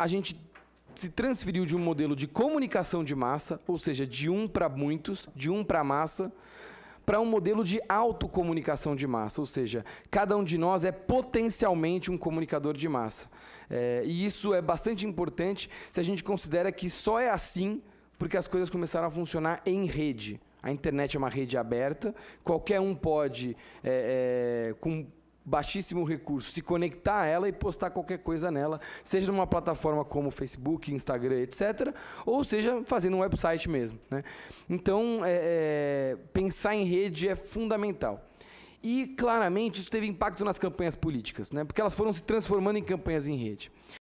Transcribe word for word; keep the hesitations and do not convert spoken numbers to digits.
a gente se transferiu de um modelo de comunicação de massa, ou seja, de um para muitos, de um para a massa, para um modelo de autocomunicação de massa, ou seja, cada um de nós é potencialmente um comunicador de massa. É, e isso é bastante importante se a gente considera que só é assim porque as coisas começaram a funcionar em rede. A internet é uma rede aberta, qualquer um pode, é, é, com baixíssimo recurso, se conectar a ela e postar qualquer coisa nela, seja numa plataforma como Facebook, Instagram, etcétera, ou seja, fazendo um website mesmo, né? Então, é, é, pensar em rede é fundamental. E, claramente, isso teve impacto nas campanhas políticas, né? Porque elas foram se transformando em campanhas em rede.